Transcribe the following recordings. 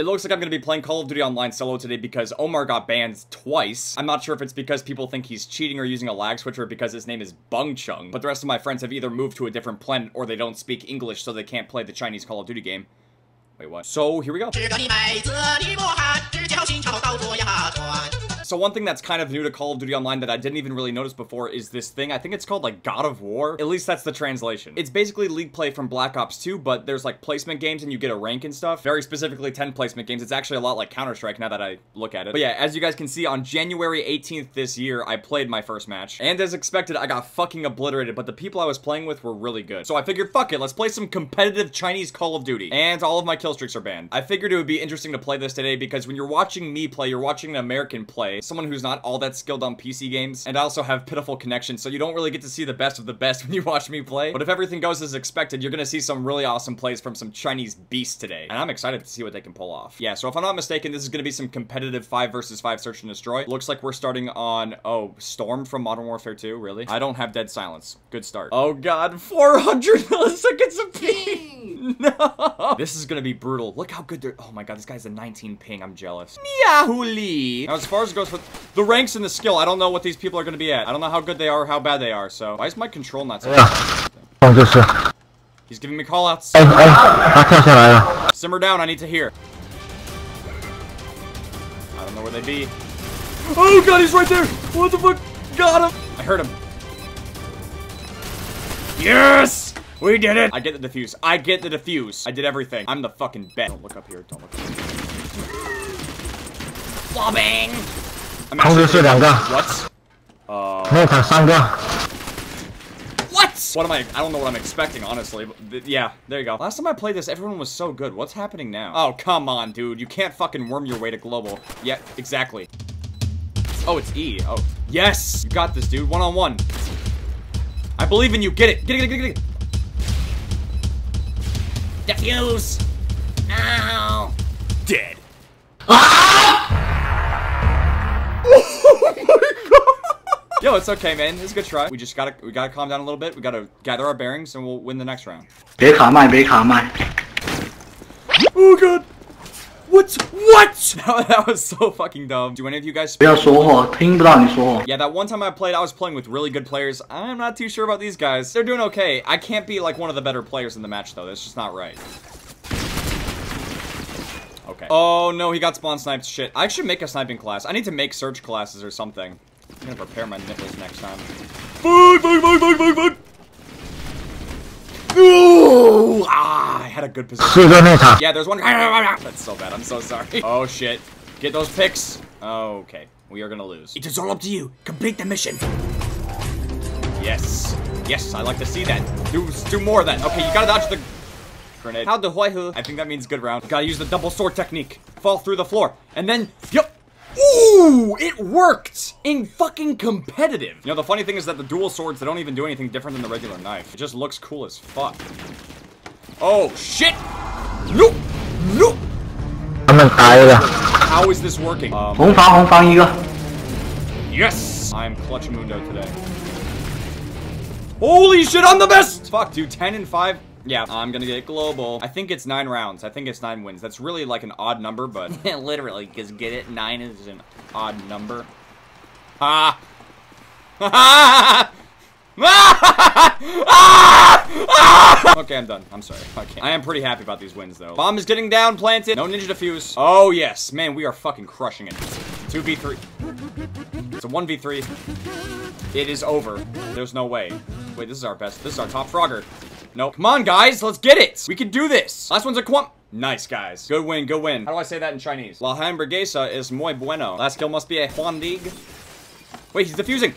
It looks like I'm going to be playing Call of Duty Online solo today because Omar got banned twice. I'm not sure if it's because people think he's cheating or using a lag switch or because his name is Bung Chung, but the rest of my friends have either moved to a different planet or they don't speak English so they can't play the Chinese Call of Duty game. Wait, what? So, here we go. So one thing that's kind of new to Call of Duty Online that I didn't even really notice before is this thing. I think it's called like God of War. At least that's the translation. It's basically League play from Black Ops 2, but there's like placement games and you get a rank and stuff. Very specifically 10 placement games. It's actually a lot like Counter-Strike now that I look at it. But yeah, as you guys can see, on January 18th this year, I played my first match. And as expected, I got fucking obliterated, but the people I was playing with were really good. So I figured, fuck it, let's play some competitive Chinese Call of Duty. And all of my killstreaks are banned. I figured it would be interesting to play this today because when you're watching me play, you're watching an American play. Someone who's not all that skilled on PC games, and I also have pitiful connections, so you don't really get to see the best of the best when you watch me play. But if everything goes as expected, you're gonna see some really awesome plays from some Chinese beasts today, and I'm excited to see what they can pull off. Yeah, so if I'm not mistaken, this is gonna be some competitive 5v5 search and destroy. Looks like we're starting on, oh, Storm from Modern Warfare 2, really? I don't have Dead Silence. Good start. Oh god, 400 milliseconds of ping! No! This is gonna be brutal. Look how good they're- oh my god, this guy's a 19 ping, I'm jealous. Yahoo! Now, as far as goes for the ranks and the skill, I don't know what these people are going to be at. I don't know how good they are or how bad they are, so... Why is my control not so good? He's giving me callouts. Simmer down, I need to hear. I don't know where they be. Oh god, he's right there! What the fuck? Got him! I heard him. Yes! We did it! I get the defuse. I get the defuse. I did everything. I'm the fucking best. Don't look up here. Don't look up here. Flobbing! What? What? What am I don't know what I'm expecting, honestly. But yeah, there you go. Last time I played this, everyone was so good. What's happening now? Oh, come on, dude. You can't fucking worm your way to global. Yeah, exactly. Oh, it's E. Oh. Yes! You got this, dude. One-on-one. I believe in you. Get it. Get it. Defuse! Ow! Dead. Ah! Yo, it's okay, man. It's a good try. We just gotta calm down a little bit. We gotta gather our bearings, and we'll win the next round. Oh god! What? That was so fucking dumb. Do any of you guys speak? Yeah, that one time I played, I was playing with really good players. I'm not too sure about these guys. They're doing okay. I can't be like one of the better players in the match though. That's just not right. Okay. Oh no, he got spawn sniped. Shit. I should make a sniping class. I need to make search classes or something. I'm gonna prepare my nipples next time. Fuck! Ooh! Ah, I had a good position. Yeah, there's one. That's so bad. I'm so sorry. Oh shit! Get those picks. Okay, we are gonna lose. It is all up to you. Complete the mission. Yes. Yes, I like to see that. Do more of that. Okay, you gotta dodge the grenade. How the hoi-hoo? I think that means good round. Gotta use the double sword technique. Fall through the floor, and then yep. Ooh, it worked! In fucking competitive! You know, the funny thing is that the dual swords, they don't even do anything different than the regular knife. It just looks cool as fuck. Oh, shit! Nope! Nope! How is this working? Yes! I'm Clutchamundo today. Holy shit, I'm the best! Fuck, dude, 10 and 5. Yeah, I'm gonna get global. I think it's 9 rounds. I think it's 9 wins. That's really like an odd number, but... literally, because get it? 9 is an odd number. Ha! Ha! Okay, I'm done. I'm sorry. Okay. I am pretty happy about these wins, though. Bomb is getting down, planted. No ninja defuse. Oh, yes. Man, we are fucking crushing it. 2v3. It's a 1v3. It is over. There's no way. Wait, this is our best. This is our top frogger. No. Come on, guys. Let's get it. We can do this. Last one's a quamp. Nice, guys. Good win. Good win. How do I say that in Chinese? La hamburguesa is muy bueno. Last kill must be a Juan League. Wait, he's defusing.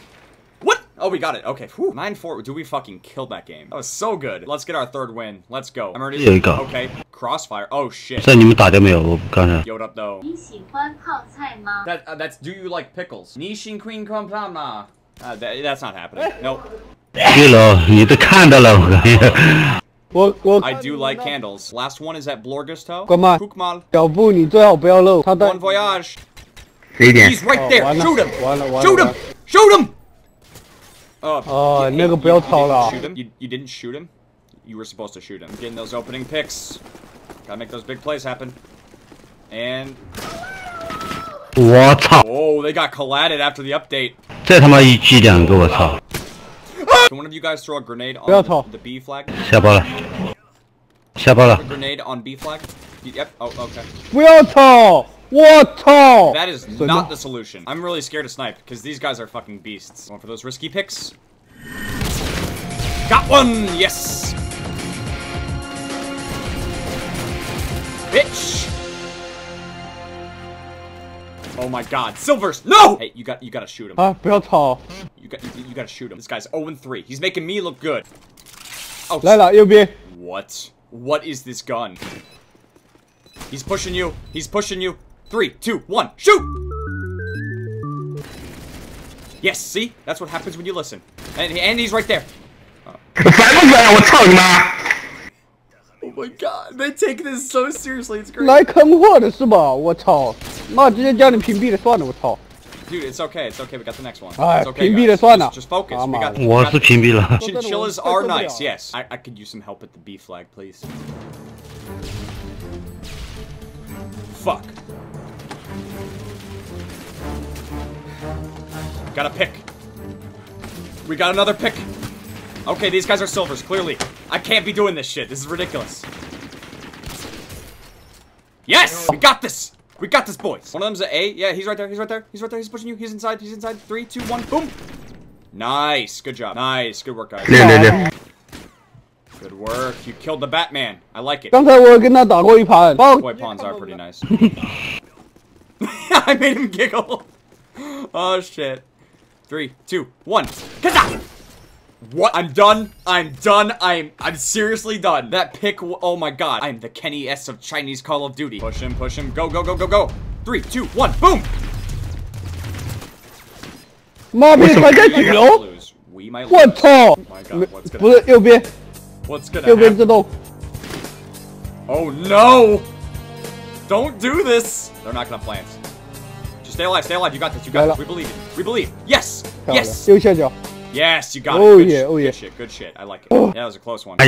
What? Oh, we got it. Okay. 9-4. Dude, we fucking killed that game. That was so good. Let's get our third win. Let's go. I'm already... Okay. Crossfire. Oh, shit. Yo, what up, though? That's... Do you like pickles? That's not happening. Nope. I do like candles. Last one is at Blorgusto. Kukmal. Bon voyage. He's right there. Shoot him. Shoot him. Shoot him. Oh, you didn't shoot him? You were supposed to shoot him. Getting those opening picks. Gotta make those big plays happen. And... Whoa, they got collated after the update. Can one of you guys throw a grenade on the B flag? A grenade on B flag? Yep, oh, okay. That is not the solution. I'm really scared to snipe, because these guys are fucking beasts. Going for those risky picks. Got one! Yes! Bitch! Oh my god, Silvers! No! Hey, you gotta shoot him. You gotta shoot him. This guy's 0-3. He's making me look good. Oh, what is this gun? He's pushing you. He's pushing you. 3, 2, 1, shoot! Yes, see? That's what happens when you listen. And he's right there. Oh. Oh my god, they take this so seriously, it's great. Dude, it's okay, we got the next one. It's okay, just focus, we got Chinchillas are nice, yes. I could use some help at the B flag, please. Fuck. Got a pick. We got another pick. Okay, these guys are Silvers, clearly. I can't be doing this shit. This is ridiculous. Yes! We got this! We got this, boys. One of them's an A. Yeah, he's right there. He's right there. He's right there. He's pushing you. He's inside. He's inside. 3, 2, 1. Boom. Nice. Good job. Nice. Good work, guys. Good work. You killed the Batman. I like it. Boy pawns are pretty nice. I made him giggle. Oh, shit. 3, 2, 1. Kaza! What? I'm done. I'm done. I'm seriously done. That pick. Oh my god. I'm the Kenny S of Chinese Call of Duty. Push him. Push him. Go. Go. Go. Go. Go. 3, 2, 1. Boom. We might lose. Oh my god. What's gonna happen? What's gonna happen? Oh no! Don't do this. They're not gonna plant. Just stay alive. Stay alive. You got this. You got this. We believe it. We believe. Yes. Yes. Yes, you got it. Good shit. I like it. Yeah, that was a close one. I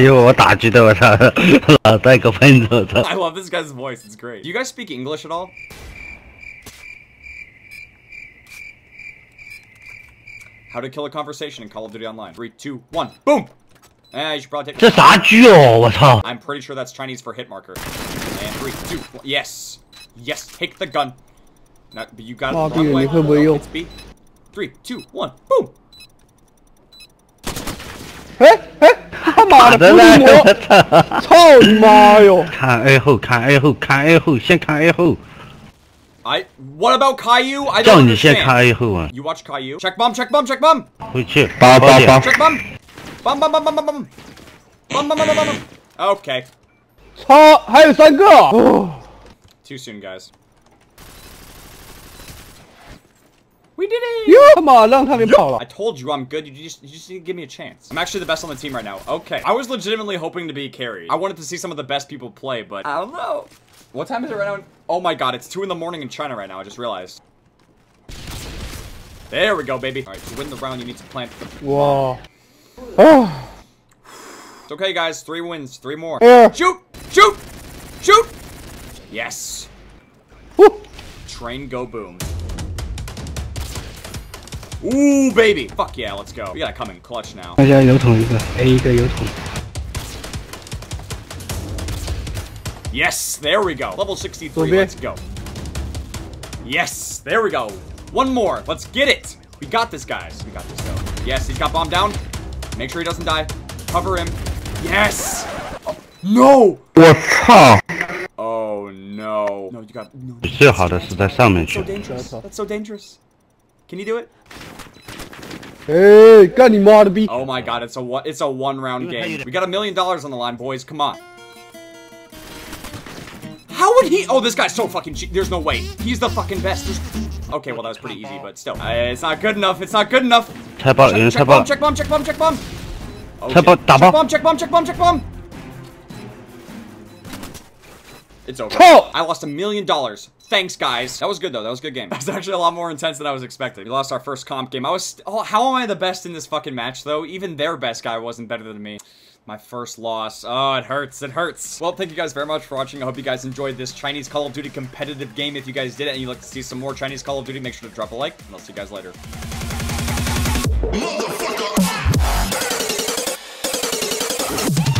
love this guy's voice. It's great. Do you guys speak English at all? How to kill a conversation in Call of Duty Online. 3, 2, 1. Boom. You should probably take. I'm pretty sure that's Chinese for hit marker. And 3, 2, 1. Yes. Yes. Take the gun. Now, you got it the wrong way. No, it's B. 3, 2, 1. Boom. What about Caillou? I don't understand. You watch Caillou? Check bomb, check bomb, check bomb! Check bomb! Bomb, bomb, bomb, bomb, bomb! Bomb, bomb, bomb, bomb! Okay. Too soon, guys. We did it! Come on, I told you I'm good. You just need to give me a chance. I'm actually the best on the team right now. Okay. I was legitimately hoping to be carried. I wanted to see some of the best people play, but I don't know. What time is it right now? Oh my god, it's 2 in the morning in China right now. I just realized. There we go, baby. All right, to win the round, you need to plant the. Whoa. Oh. It's okay, guys. 3 wins, 3 more. Shoot! Shoot! Shoot! Yes. Woo. Train go boom. Ooh, baby! Fuck yeah, let's go. We gotta come in clutch now. Yes, there we go. Level 63, let's go. Yes, there we go. 1 more, let's get it! We got this, guys. We got this, though. Yes, he's got bombed down. Make sure he doesn't die. Cover him. Yes! Oh, no! Oh, no. No, you got... No, that's so dangerous. That's so dangerous. Can you do it? Hey, got any more to beat? Oh my god, it's a one-round game. We got $1 million on the line, boys. Come on. How would he? Oh, this guy's so fucking cheap. There's no way. He's the fucking best. Okay, well that was pretty easy, but still, it's not good enough. It's not good enough. Check bomb. Check bomb. Check bomb. Check bomb. Check bomb. Check bomb. Check bomb. Check bomb. Check bomb. It's over. I lost $1 million. Thanks, guys. That was good, though. That was a good game. That was actually a lot more intense than I was expecting. We lost our first comp game. How am I the best in this fucking match, though? Even their best guy wasn't better than me. My first loss. Oh, it hurts. It hurts. Well, thank you guys very much for watching. I hope you guys enjoyed this Chinese Call of Duty competitive game. If you guys did it and you'd like to see some more Chinese Call of Duty, make sure to drop a like, and I'll see you guys later. Motherfucker!